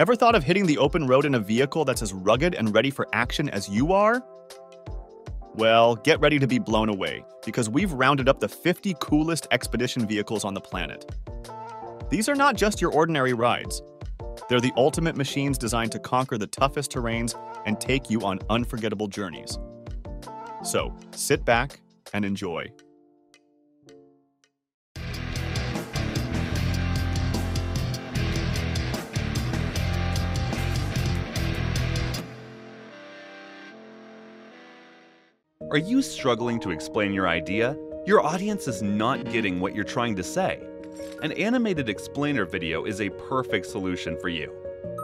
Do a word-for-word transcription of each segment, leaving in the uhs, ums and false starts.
Ever thought of hitting the open road in a vehicle that's as rugged and ready for action as you are? Well, get ready to be blown away, because we've rounded up the fifty coolest expedition vehicles on the planet. These are not just your ordinary rides. They're the ultimate machines designed to conquer the toughest terrains and take you on unforgettable journeys. So, sit back and enjoy. Are you struggling to explain your idea? Your audience is not getting what you're trying to say. An animated explainer video is a perfect solution for you.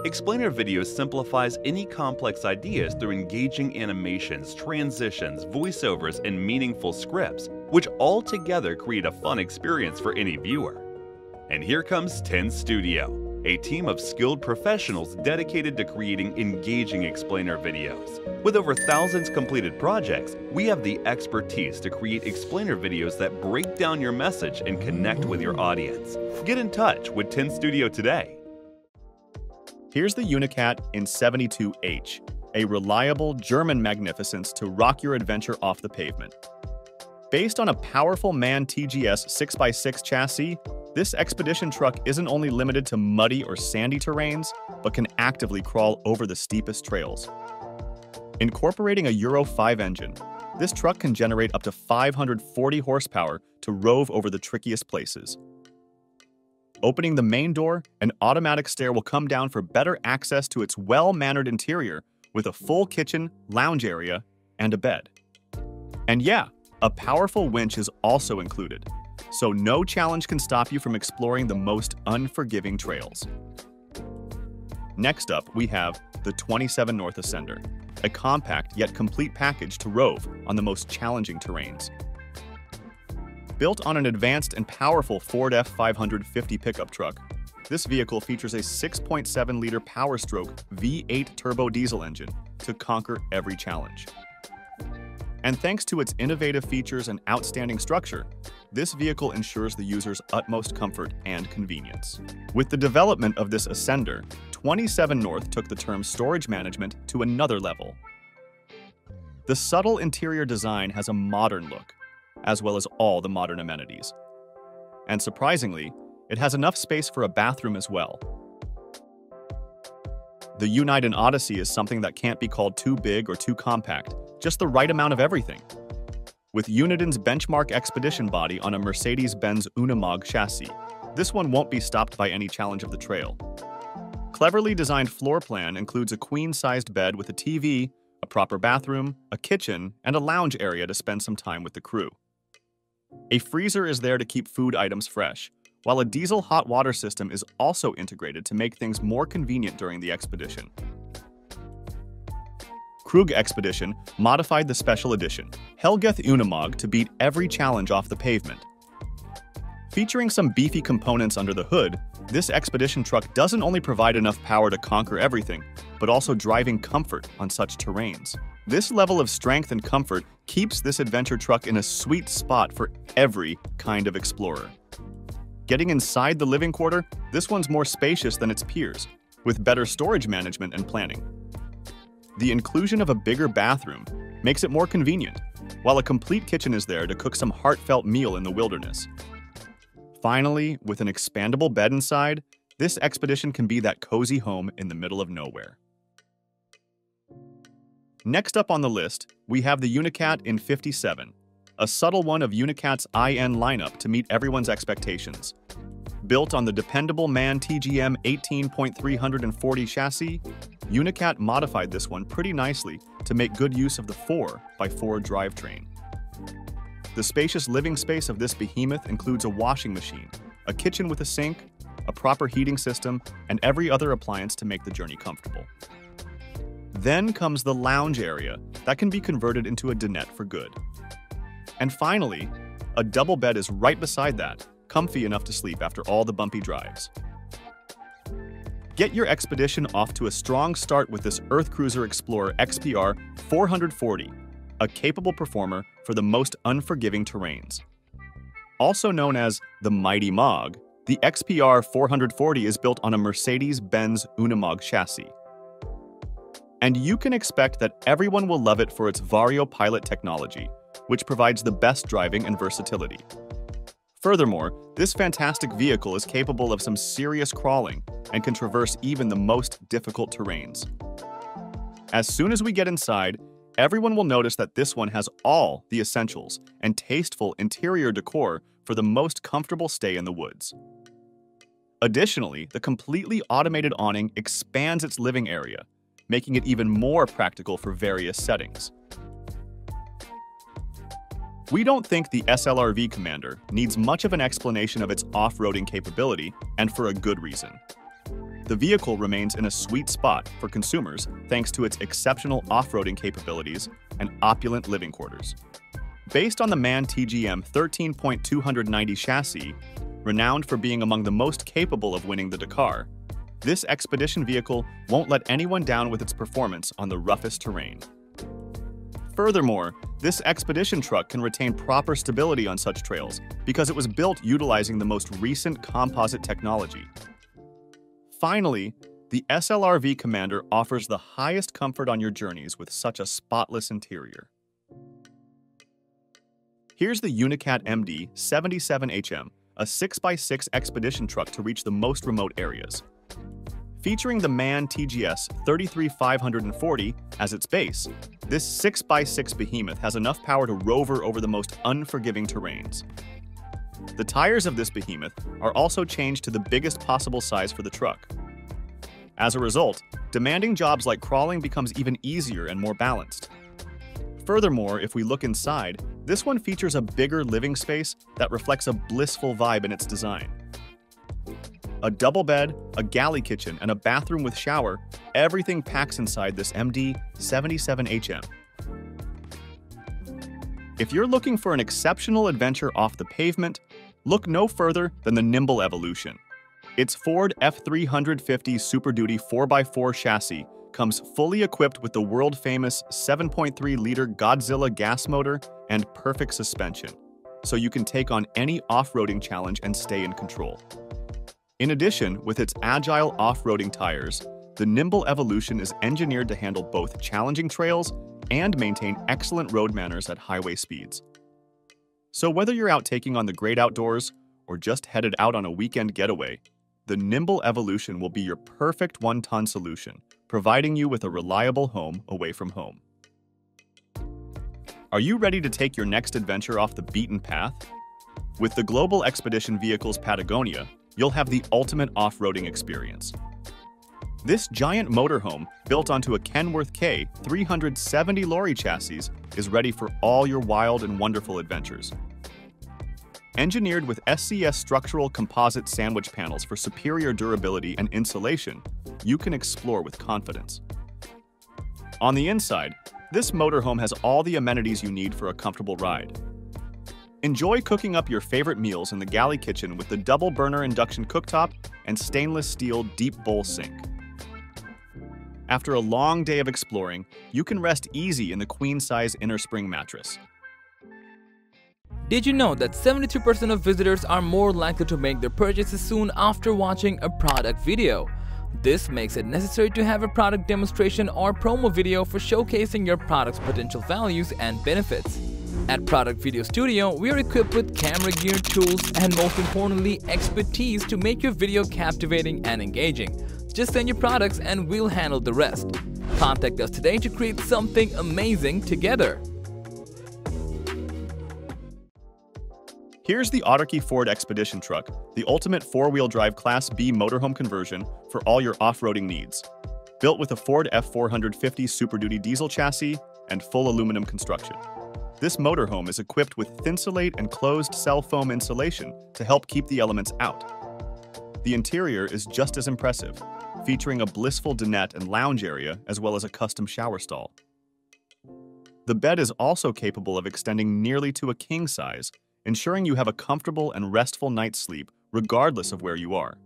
Explainer video simplifies any complex ideas through engaging animations, transitions, voiceovers, and meaningful scripts, which all together create a fun experience for any viewer. And here comes ten Studio, a team of skilled professionals dedicated to creating engaging explainer videos. With over thousands completed projects, we have the expertise to create explainer videos that break down your message and connect with your audience. Get in touch with ten Studio today. Here's the Unicat X seventy-two H, a reliable German magnificence to rock your adventure off the pavement. Based on a powerful MAN T G S six by six chassis, this expedition truck isn't only limited to muddy or sandy terrains, but can actively crawl over the steepest trails. Incorporating a Euro five engine, this truck can generate up to five hundred forty horsepower to rove over the trickiest places. Opening the main door, an automatic stair will come down for better access to its well-mannered interior with a full kitchen, lounge area, and a bed. And yeah, a powerful winch is also included, so no challenge can stop you from exploring the most unforgiving trails. Next up, we have the twenty-seven North Ascender, a compact yet complete package to rove on the most challenging terrains. Built on an advanced and powerful Ford F five fifty pickup truck, this vehicle features a six point seven liter Powerstroke V eight turbo diesel engine to conquer every challenge. And thanks to its innovative features and outstanding structure, this vehicle ensures the user's utmost comfort and convenience. With the development of this Ascender, twenty-seven North took the term storage management to another level. The subtle interior design has a modern look, as well as all the modern amenities. And surprisingly, it has enough space for a bathroom as well. The United Odyssey is something that can't be called too big or too compact, just the right amount of everything. With Unidin's benchmark expedition body on a Mercedes-Benz Unimog chassis, this one won't be stopped by any challenge of the trail. Cleverly designed floor plan includes a queen-sized bed with a T V, a proper bathroom, a kitchen, and a lounge area to spend some time with the crew. A freezer is there to keep food items fresh, while a diesel hot water system is also integrated to make things more convenient during the expedition. Krug Expedition modified the special edition Helgeth Unimog to beat every challenge off the pavement. Featuring some beefy components under the hood, this expedition truck doesn't only provide enough power to conquer everything, but also driving comfort on such terrains. This level of strength and comfort keeps this adventure truck in a sweet spot for every kind of explorer. Getting inside the living quarter, this one's more spacious than its peers, with better storage management and planning. The inclusion of a bigger bathroom makes it more convenient, while a complete kitchen is there to cook some heartfelt meal in the wilderness. Finally, with an expandable bed inside, this expedition can be that cozy home in the middle of nowhere. Next up on the list, we have the Unicat X fifty-seven, a subtle one of Unicat's I N lineup to meet everyone's expectations. Built on the dependable MAN T G M eighteen point three forty chassis, Unicat modified this one pretty nicely to make good use of the four by four drivetrain. The spacious living space of this behemoth includes a washing machine, a kitchen with a sink, a proper heating system, and every other appliance to make the journey comfortable. Then comes the lounge area that can be converted into a dinette for good. And finally, a double bed is right beside that, comfy enough to sleep after all the bumpy drives. Get your expedition off to a strong start with this Earth Cruiser Explorer X P R four forty, a capable performer for the most unforgiving terrains. Also known as the Mighty MOGH, The X P R four forty is built on a Mercedes-Benz Unimog chassis. And you can expect that everyone will love it for its Vario Pilot technology, which provides the best driving and versatility. Furthermore, this fantastic vehicle is capable of some serious crawling and can traverse even the most difficult terrains. As soon as we get inside, everyone will notice that this one has all the essentials and tasteful interior decor for the most comfortable stay in the woods. Additionally, the completely automated awning expands its living area, making it even more practical for various settings. We don't think the S L R V Commander needs much of an explanation of its off-roading capability, and for a good reason. The vehicle remains in a sweet spot for consumers thanks to its exceptional off-roading capabilities and opulent living quarters. Based on the MAN T G M thirteen point two ninety chassis, renowned for being among the most capable of winning the Dakar, this Expedition vehicle won't let anyone down with its performance on the roughest terrain. Furthermore, this Expedition truck can retain proper stability on such trails because it was built utilizing the most recent composite technology. Finally, the S L R V Commander offers the highest comfort on your journeys with such a spotless interior. Here's the Unicat M D seventy-seven H M, a six by six Expedition truck to reach the most remote areas. Featuring the MAN T G S thirty-three five forty as its base, this six by six behemoth has enough power to rover over the most unforgiving terrains. The tires of this behemoth are also changed to the biggest possible size for the truck. As a result, demanding jobs like crawling becomes even easier and more balanced. Furthermore, if we look inside, this one features a bigger living space that reflects a blissful vibe in its design. A double bed, a galley kitchen, and a bathroom with shower, everything packs inside this M D seventy-seven H M. If you're looking for an exceptional adventure off the pavement, look no further than the Nimble Evolution. Its Ford F three fifty Super Duty four by four chassis comes fully equipped with the world-famous seven point three liter Godzilla gas motor and perfect suspension, so you can take on any off-roading challenge and stay in control. In addition, with its agile off-roading tires, the Nimble Evolution is engineered to handle both challenging trails and maintain excellent road manners at highway speeds. So whether you're out taking on the great outdoors or just headed out on a weekend getaway, the Nimble Evolution will be your perfect one-ton solution, providing you with a reliable home away from home. Are you ready to take your next adventure off the beaten path? With the Global Expedition Vehicles Patagonia, you'll have the ultimate off-roading experience. This giant motorhome, built onto a Kenworth K three seventy lorry chassis, is ready for all your wild and wonderful adventures. Engineered with S C S structural composite sandwich panels for superior durability and insulation, you can explore with confidence. On the inside, this motorhome has all the amenities you need for a comfortable ride. Enjoy cooking up your favorite meals in the galley kitchen with the double burner induction cooktop and stainless steel deep bowl sink. After a long day of exploring, you can rest easy in the queen-size inner spring mattress. Did you know that seventy-three percent of visitors are more likely to make their purchases soon after watching a product video? This makes it necessary to have a product demonstration or promo video for showcasing your product's potential values and benefits. At Product Video Studio, we are equipped with camera gear, tools, and most importantly, expertise to make your video captivating and engaging. Just send your products and we'll handle the rest. Contact us today to create something amazing together. Here's the Autarky Ford Expedition truck, the ultimate four-wheel drive Class B motorhome conversion for all your off-roading needs. Built with a Ford F four fifty Super Duty diesel chassis and full aluminum construction, this motorhome is equipped with thinsulate and closed cell foam insulation to help keep the elements out. The interior is just as impressive, featuring a blissful dinette and lounge area as well as a custom shower stall. The bed is also capable of extending nearly to a king size, ensuring you have a comfortable and restful night's sleep regardless of where you are.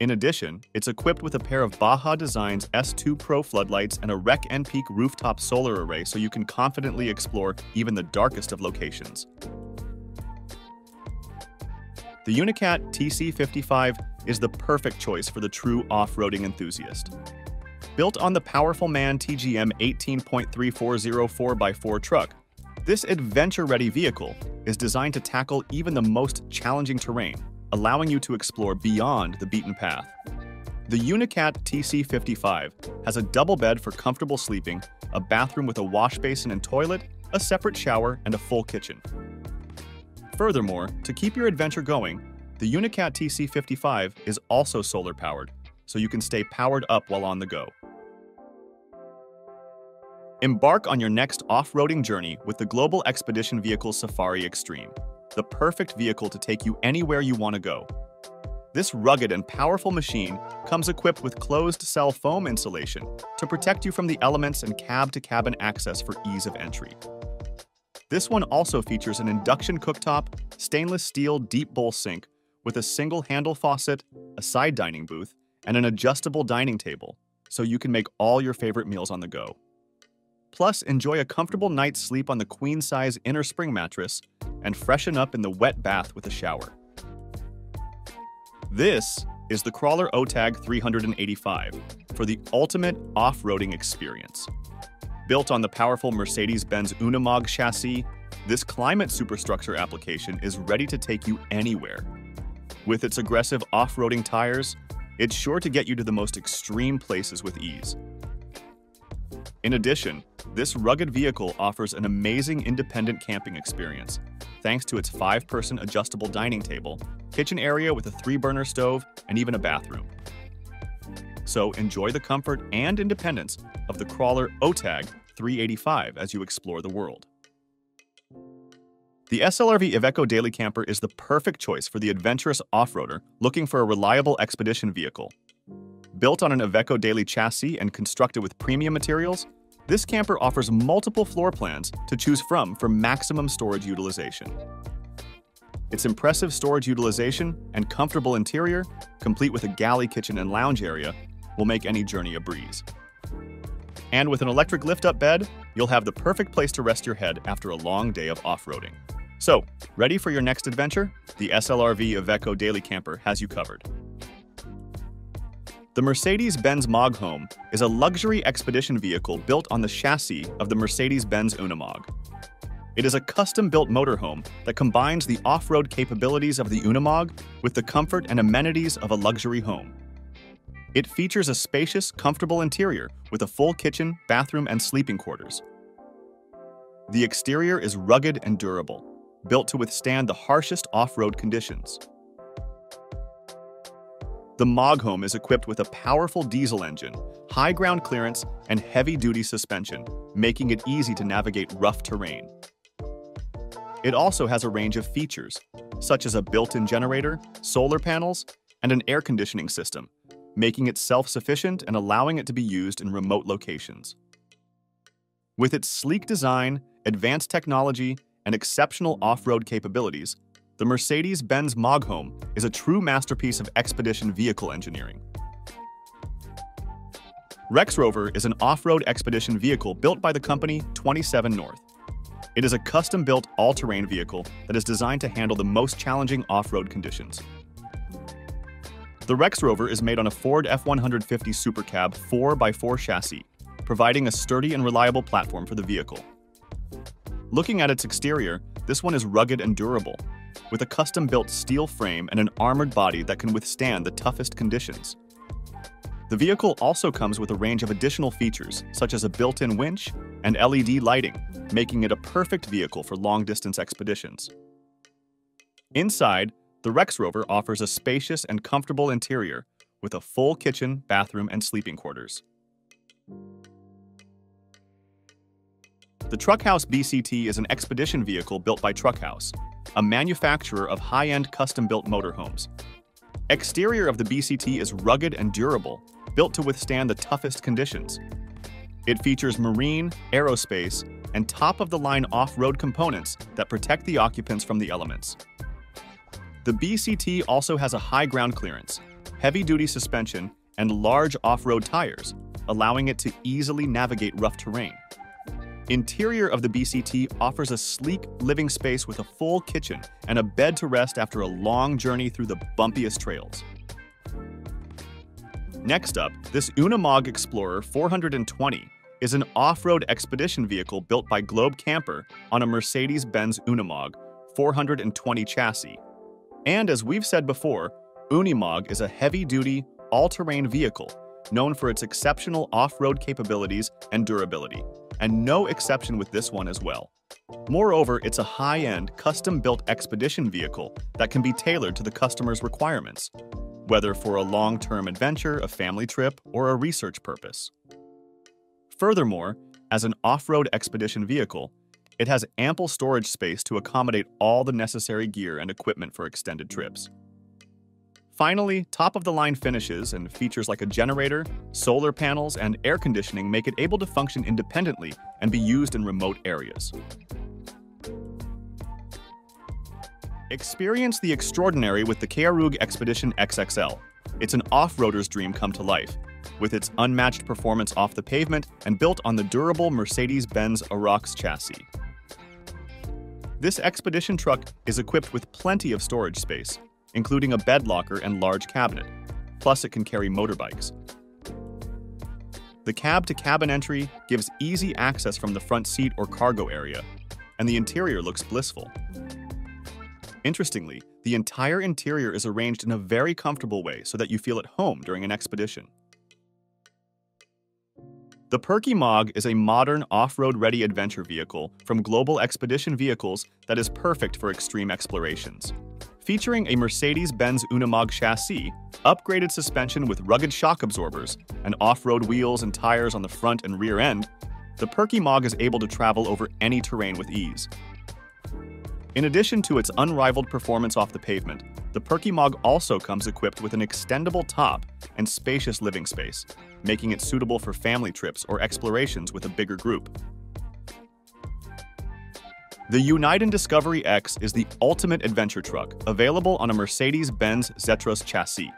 In addition, it's equipped with a pair of Baja Designs S two Pro floodlights and a Rec and Peak rooftop solar array so you can confidently explore even the darkest of locations. the Unicat T C fifty-five is the perfect choice for the true off-roading enthusiast. Built on the powerful MAN T G M eighteen point three four zero four by four truck, this adventure-ready vehicle is designed to tackle even the most challenging terrain, allowing you to explore beyond the beaten path. The Unicat T C fifty-five has a double bed for comfortable sleeping, a bathroom with a wash basin and toilet, a separate shower, and a full kitchen. Furthermore, to keep your adventure going, the Unicat T C fifty-five is also solar-powered, so you can stay powered up while on the go. Embark on your next off-roading journey with the Global Expedition Vehicles Safari Extreme, the perfect vehicle to take you anywhere you want to go. This rugged and powerful machine comes equipped with closed-cell foam insulation to protect you from the elements and cab-to-cabin access for ease of entry. This one also features an induction cooktop, stainless steel deep bowl sink with a single-handle faucet, a side dining booth, and an adjustable dining table, so you can make all your favorite meals on the go. Plus, enjoy a comfortable night's sleep on the queen-size inner spring mattress and freshen up in the wet bath with a shower. This is the Crawler O TAG three eighty-five for the ultimate off-roading experience. Built on the powerful Mercedes-Benz Unimog chassis, this climate superstructure application is ready to take you anywhere. With its aggressive off-roading tires, it's sure to get you to the most extreme places with ease. In addition, this rugged vehicle offers an amazing independent camping experience, thanks to its five-person adjustable dining table, kitchen area with a three-burner stove, and even a bathroom. So enjoy the comfort and independence of the Crawler O TAG three eighty-five as you explore the world. The S L R V Iveco Daily Camper is the perfect choice for the adventurous off-roader looking for a reliable expedition vehicle. Built on an Iveco Daily chassis and constructed with premium materials, this camper offers multiple floor plans to choose from for maximum storage utilization. Its impressive storage utilization and comfortable interior, complete with a galley kitchen and lounge area, will make any journey a breeze. And with an electric lift-up bed, you'll have the perfect place to rest your head after a long day of off-roading. So, ready for your next adventure? The S L R V Iveco Daily Camper has you covered. The Mercedes-Benz MOGHome is a luxury expedition vehicle built on the chassis of the Mercedes-Benz Unimog. It is a custom-built motorhome that combines the off-road capabilities of the Unimog with the comfort and amenities of a luxury home. It features a spacious, comfortable interior with a full kitchen, bathroom, and sleeping quarters. The exterior is rugged and durable, built to withstand the harshest off-road conditions. The MOGHome is equipped with a powerful diesel engine, high ground clearance, and heavy-duty suspension, making it easy to navigate rough terrain. It also has a range of features, such as a built-in generator, solar panels, and an air conditioning system, making it self-sufficient and allowing it to be used in remote locations. With its sleek design, advanced technology, and exceptional off-road capabilities, the Mercedes-Benz MOGHome is a true masterpiece of expedition vehicle engineering. Rex Rover is an off-road expedition vehicle built by the company twenty-seven North. It is a custom-built all-terrain vehicle that is designed to handle the most challenging off-road conditions. The Rex Rover is made on a Ford F one fifty Super Cab four by four chassis, providing a sturdy and reliable platform for the vehicle. Looking at its exterior, this one is rugged and durable, with a custom-built steel frame and an armored body that can withstand the toughest conditions. The vehicle also comes with a range of additional features, such as a built-in winch and L E D lighting, making it a perfect vehicle for long-distance expeditions. Inside, the Rex Rover offers a spacious and comfortable interior with a full kitchen, bathroom, and sleeping quarters. The Truckhouse B C T is an expedition vehicle built by Truckhouse, a manufacturer of high-end custom-built motorhomes. Exterior of the B C T is rugged and durable, built to withstand the toughest conditions. It features marine, aerospace, and top-of-the-line off-road components that protect the occupants from the elements. The B C T also has a high ground clearance, heavy-duty suspension, and large off-road tires, allowing it to easily navigate rough terrain. Interior of the B C T offers a sleek living space with a full kitchen and a bed to rest after a long journey through the bumpiest trails. Next up, this Unimog Explorer four hundred twenty is an off-road expedition vehicle built by Globe Camper on a Mercedes-Benz Unimog four hundred twenty chassis. And as we've said before, Unimog is a heavy-duty, all-terrain vehicle known for its exceptional off-road capabilities and durability, and no exception with this one as well. Moreover, it's a high-end, custom-built expedition vehicle that can be tailored to the customer's requirements, whether for a long-term adventure, a family trip, or a research purpose. Furthermore, as an off-road expedition vehicle, it has ample storage space to accommodate all the necessary gear and equipment for extended trips. Finally, top-of-the-line finishes and features like a generator, solar panels, and air conditioning make it able to function independently and be used in remote areas. Experience the extraordinary with the Krug Expedition X X L. It's an off-roader's dream come to life, with its unmatched performance off the pavement and built on the durable Mercedes-Benz Arox chassis. This expedition truck is equipped with plenty of storage space, including a bed locker and large cabinet, plus it can carry motorbikes. The cab-to-cabin entry gives easy access from the front seat or cargo area, and the interior looks blissful. Interestingly, the entire interior is arranged in a very comfortable way so that you feel at home during an expedition. The Perky Mog is a modern off-road-ready adventure vehicle from Global Expedition Vehicles that is perfect for extreme explorations. Featuring a Mercedes-Benz Unimog chassis, upgraded suspension with rugged shock absorbers, and off-road wheels and tires on the front and rear end, the Perky Mog is able to travel over any terrain with ease. In addition to its unrivaled performance off the pavement, the Perky Mog also comes equipped with an extendable top and spacious living space, making it suitable for family trips or explorations with a bigger group. The Unicat Discovery X is the ultimate adventure truck, available on a Mercedes-Benz Zetros chassis.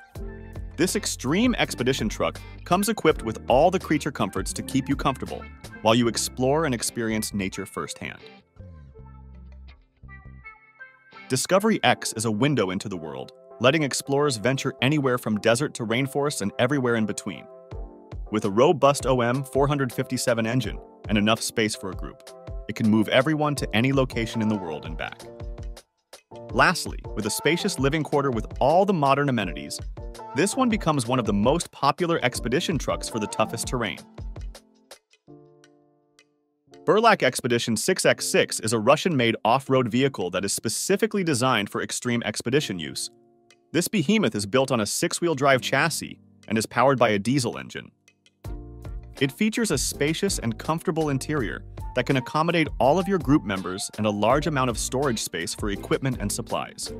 This extreme expedition truck comes equipped with all the creature comforts to keep you comfortable while you explore and experience nature firsthand. Discovery X is a window into the world, letting explorers venture anywhere from desert to rainforest and everywhere in between. With a robust O M four hundred fifty-seven engine and enough space for a group, it can move everyone to any location in the world and back. Lastly, with a spacious living quarter with all the modern amenities, this one becomes one of the most popular expedition trucks for the toughest terrain. Burlac Expedition six by six is a Russian-made off-road vehicle that is specifically designed for extreme expedition use. This behemoth is built on a six-wheel drive chassis and is powered by a diesel engine. It features a spacious and comfortable interior that can accommodate all of your group members and a large amount of storage space for equipment and supplies.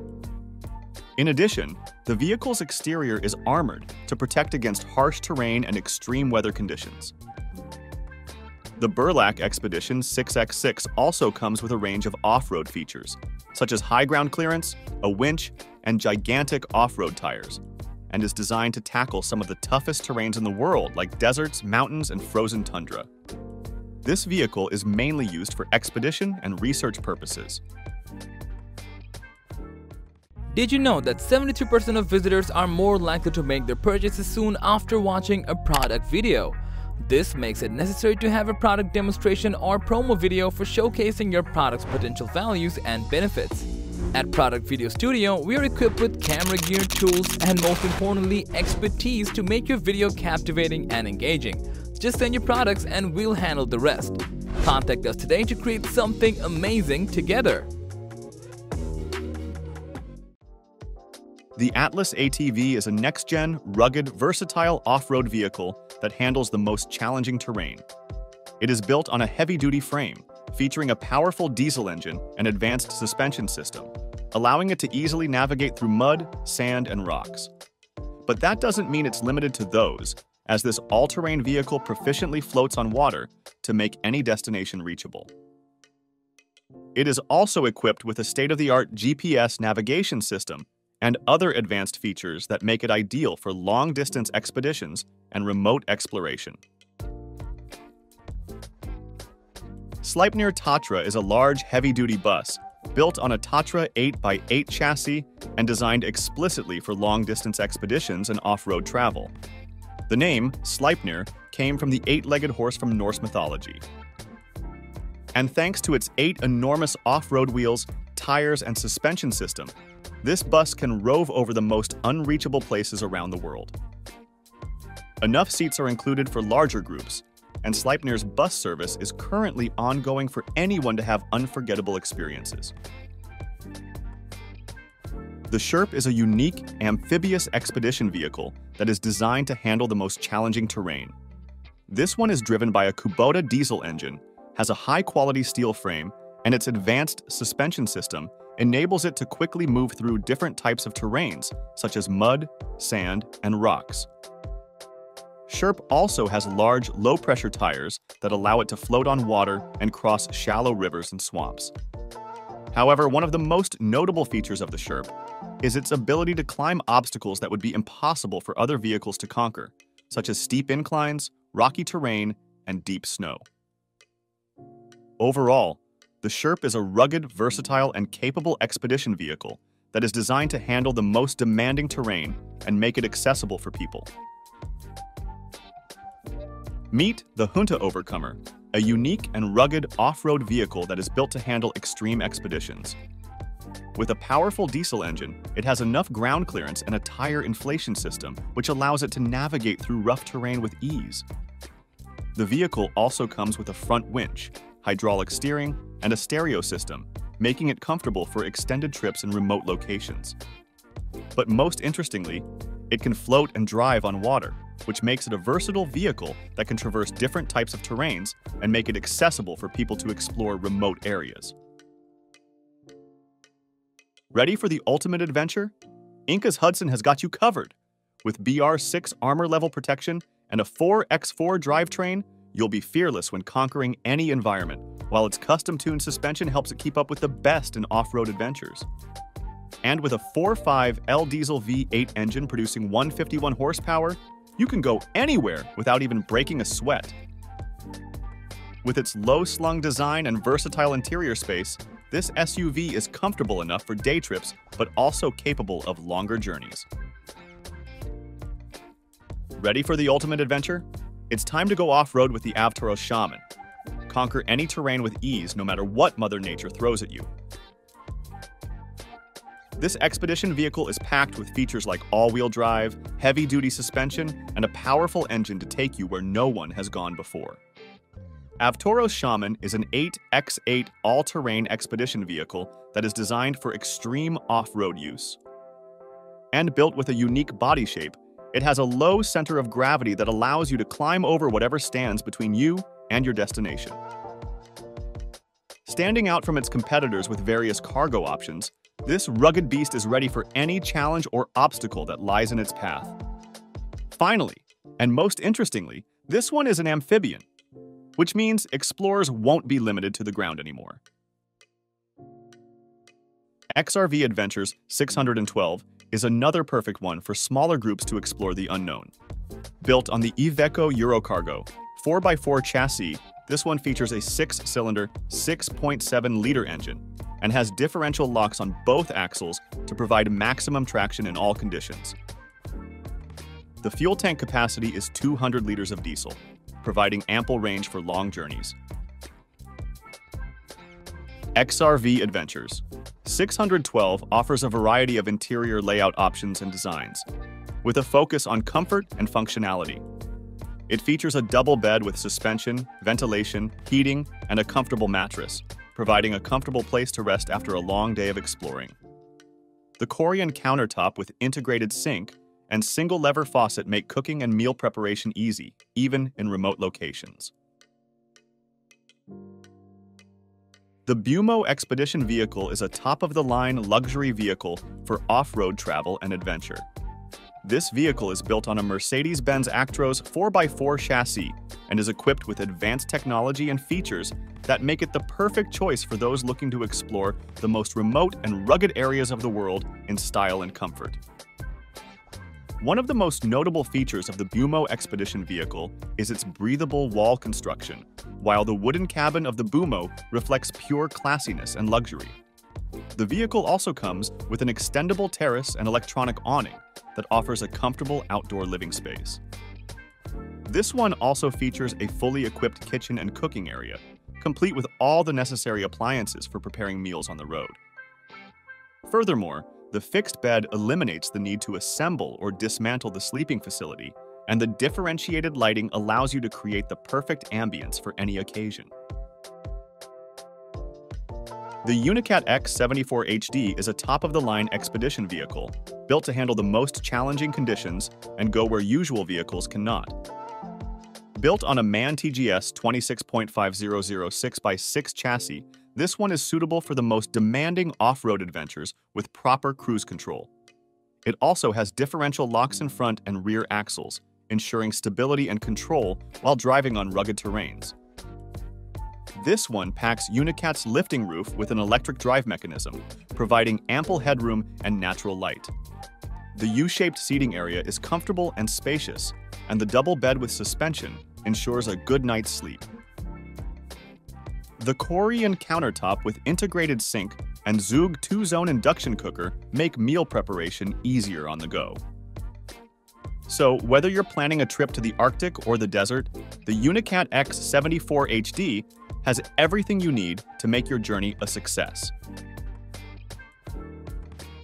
In addition, the vehicle's exterior is armored to protect against harsh terrain and extreme weather conditions. The Burlac Expedition six by six also comes with a range of off-road features, such as high ground clearance, a winch, and gigantic off-road tires, and is designed to tackle some of the toughest terrains in the world, like deserts, mountains, and frozen tundra. This vehicle is mainly used for expedition and research purposes. Did you know that seventy-two percent of visitors are more likely to make their purchases soon after watching a product video? This makes it necessary to have a product demonstration or promo video for showcasing your product's potential values and benefits. At Product Video Studio, we are equipped with camera gear, tools, and most importantly, expertise to make your video captivating and engaging. Just send your products and we'll handle the rest. Contact us today to create something amazing together. The Atlas A T V is a next-gen, rugged, versatile off-road vehicle that handles the most challenging terrain. It is built on a heavy-duty frame, featuring a powerful diesel engine and advanced suspension system, allowing it to easily navigate through mud, sand, and rocks. But that doesn't mean it's limited to those, as this all-terrain vehicle proficiently floats on water to make any destination reachable. It is also equipped with a state-of-the-art G P S navigation system and other advanced features that make it ideal for long-distance expeditions and remote exploration. Sleipnir Tatra is a large, heavy-duty bus built on a Tatra eight by eight chassis and designed explicitly for long-distance expeditions and off-road travel. The name, Sleipnir, came from the eight-legged horse from Norse mythology. And thanks to its eight enormous off-road wheels, tires, and suspension system, this bus can rove over the most unreachable places around the world. Enough seats are included for larger groups, and Sleipnir's bus service is currently ongoing for anyone to have unforgettable experiences. The Sherp is a unique, amphibious expedition vehicle that is designed to handle the most challenging terrain. This one is driven by a Kubota diesel engine, has a high-quality steel frame, and its advanced suspension system enables it to quickly move through different types of terrains, such as mud, sand, and rocks. Sherp also has large, low-pressure tires that allow it to float on water and cross shallow rivers and swamps. However, one of the most notable features of the Sherp is its ability to climb obstacles that would be impossible for other vehicles to conquer, such as steep inclines, rocky terrain, and deep snow. Overall, the Sherp is a rugged, versatile, and capable expedition vehicle that is designed to handle the most demanding terrain and make it accessible for people. Meet the Junta Overcomer, a unique and rugged off-road vehicle that is built to handle extreme expeditions. With a powerful diesel engine, it has enough ground clearance and a tire inflation system, which allows it to navigate through rough terrain with ease. The vehicle also comes with a front winch, hydraulic steering, and a stereo system, making it comfortable for extended trips in remote locations. But most interestingly, it can float and drive on water, which makes it a versatile vehicle that can traverse different types of terrains and make it accessible for people to explore remote areas. Ready for the ultimate adventure? Inca's Hudson has got you covered. With B R six armor level protection and a four by four drivetrain, you'll be fearless when conquering any environment, while its custom-tuned suspension helps it keep up with the best in off-road adventures. And with a four point five liter diesel V eight engine producing one hundred fifty-one horsepower, you can go anywhere without even breaking a sweat. With its low-slung design and versatile interior space, this S U V is comfortable enough for day trips, but also capable of longer journeys. Ready for the ultimate adventure? It's time to go off-road with the Avtoros Shaman. Conquer any terrain with ease, no matter what Mother Nature throws at you. This expedition vehicle is packed with features like all-wheel drive, heavy-duty suspension, and a powerful engine to take you where no one has gone before. Avtoros Shaman is an eight by eight all-terrain expedition vehicle that is designed for extreme off-road use. And built with a unique body shape, it has a low center of gravity that allows you to climb over whatever stands between you and your destination. Standing out from its competitors with various cargo options, this rugged beast is ready for any challenge or obstacle that lies in its path. Finally, and most interestingly, this one is an amphibian, which means explorers won't be limited to the ground anymore. X R V Adventures six hundred twelve is another perfect one for smaller groups to explore the unknown. Built on the Iveco Eurocargo four by four chassis, this one features a six-cylinder, six point seven liter engine and has differential locks on both axles to provide maximum traction in all conditions. The fuel tank capacity is two hundred liters of diesel, providing ample range for long journeys. X R V Adventures six hundred twelve offers a variety of interior layout options and designs, with a focus on comfort and functionality. It features a double bed with suspension, ventilation, heating, and a comfortable mattress, providing a comfortable place to rest after a long day of exploring. The Corian countertop with integrated sink and single-lever faucet make cooking and meal preparation easy, even in remote locations. The Bumo Expedition Vehicle is a top-of-the-line luxury vehicle for off-road travel and adventure. This vehicle is built on a Mercedes-Benz Actros four by four chassis and is equipped with advanced technology and features that make it the perfect choice for those looking to explore the most remote and rugged areas of the world in style and comfort. One of the most notable features of the Bumo Expedition vehicle is its breathable wall construction, while the wooden cabin of the Bumo reflects pure classiness and luxury. The vehicle also comes with an extendable terrace and electronic awning that offers a comfortable outdoor living space. This one also features a fully equipped kitchen and cooking area, complete with all the necessary appliances for preparing meals on the road. Furthermore, the fixed bed eliminates the need to assemble or dismantle the sleeping facility, and the differentiated lighting allows you to create the perfect ambience for any occasion. The Unicat X seventy-four H D is a top-of-the-line expedition vehicle, built to handle the most challenging conditions and go where usual vehicles cannot. Built on a MAN T G S twenty-six point five zero zero six by six chassis, this one is suitable for the most demanding off-road adventures with proper cruise control. It also has differential locks in front and rear axles, ensuring stability and control while driving on rugged terrains. This one packs Unicat's lifting roof with an electric drive mechanism, providing ample headroom and natural light. The U-shaped seating area is comfortable and spacious, and the double bed with suspension ensures a good night's sleep. The Korean countertop with integrated sink and Zug two-zone induction cooker make meal preparation easier on the go. So, whether you're planning a trip to the Arctic or the desert, the Unicat X seventy-four H D has everything you need to make your journey a success.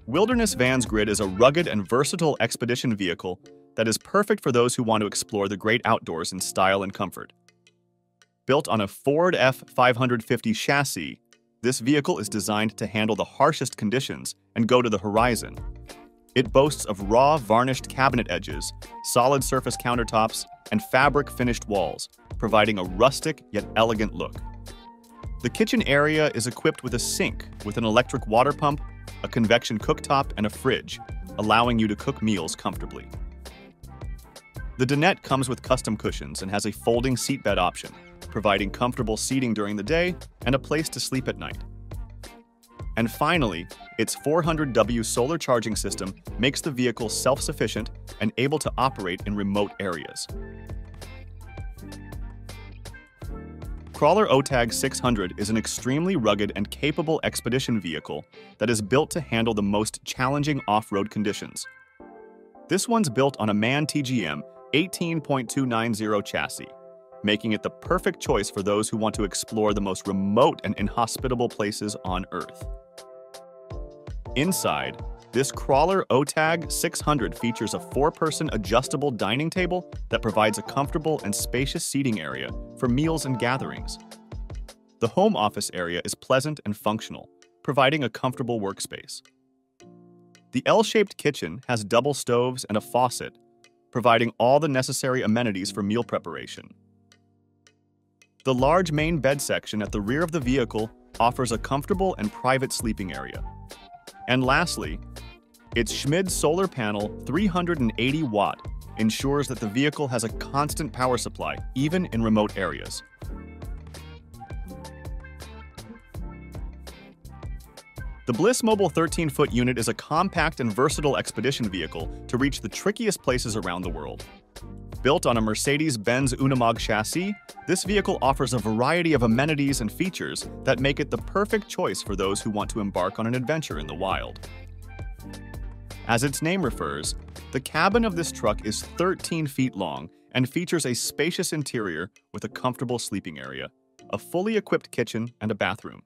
Wilderness Vans Grid is a rugged and versatile expedition vehicle that is perfect for those who want to explore the great outdoors in style and comfort. Built on a Ford F five fifty chassis, this vehicle is designed to handle the harshest conditions and go to the horizon. It boasts of raw, varnished cabinet edges, solid surface countertops, and fabric-finished walls, providing a rustic yet elegant look. The kitchen area is equipped with a sink with an electric water pump, a convection cooktop, and a fridge, allowing you to cook meals comfortably. The dinette comes with custom cushions and has a folding seatbed option, providing comfortable seating during the day and a place to sleep at night. And finally, its four hundred watt solar charging system makes the vehicle self-sufficient and able to operate in remote areas. Crawler O TAG six hundred is an extremely rugged and capable expedition vehicle that is built to handle the most challenging off-road conditions. This one's built on a MAN T G M eighteen point two nine zero chassis, making it the perfect choice for those who want to explore the most remote and inhospitable places on Earth. Inside, this Crawler O TAG six hundred features a four-person adjustable dining table that provides a comfortable and spacious seating area for meals and gatherings. The home office area is pleasant and functional, providing a comfortable workspace. The L-shaped kitchen has double stoves and a faucet, providing all the necessary amenities for meal preparation. The large main bed section at the rear of the vehicle offers a comfortable and private sleeping area. And lastly, its Schmid solar panel three hundred eighty watt ensures that the vehicle has a constant power supply, even in remote areas. The Bliss Mobile thirteen foot unit is a compact and versatile expedition vehicle to reach the trickiest places around the world. Built on a Mercedes-Benz Unimog chassis, this vehicle offers a variety of amenities and features that make it the perfect choice for those who want to embark on an adventure in the wild. As its name refers, the cabin of this truck is thirteen feet long and features a spacious interior with a comfortable sleeping area, a fully equipped kitchen, and a bathroom.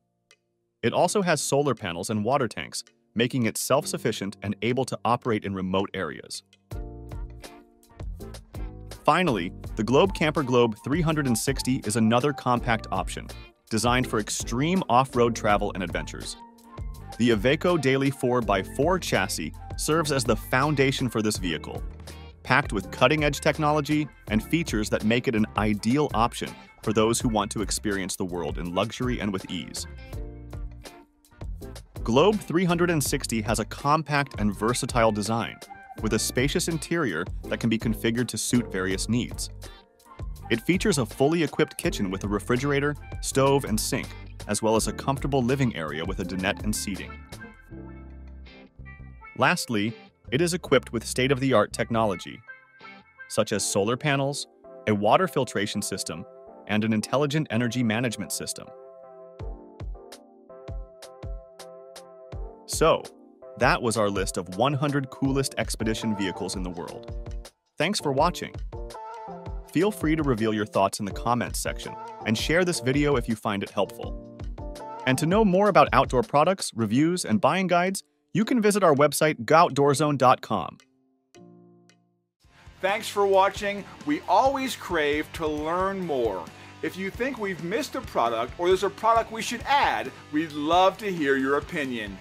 It also has solar panels and water tanks, making it self-sufficient and able to operate in remote areas. Finally, the Globe Camper Globe three sixty is another compact option, designed for extreme off-road travel and adventures. The Iveco Daily four by four chassis serves as the foundation for this vehicle, packed with cutting-edge technology and features that make it an ideal option for those who want to experience the world in luxury and with ease. Globe three sixty has a compact and versatile design, with a spacious interior that can be configured to suit various needs. It features a fully equipped kitchen with a refrigerator, stove, and sink, as well as a comfortable living area with a dinette and seating. Lastly, it is equipped with state-of-the-art technology, such as solar panels, a water filtration system, and an intelligent energy management system. So, that was our list of one hundred coolest expedition vehicles in the world. Thanks for watching. Feel free to reveal your thoughts in the comments section and share this video if you find it helpful. And to know more about outdoor products, reviews, and buying guides, you can visit our website, go outdoor zone dot com. Thanks for watching. We always crave to learn more. If you think we've missed a product or there's a product we should add, we'd love to hear your opinion.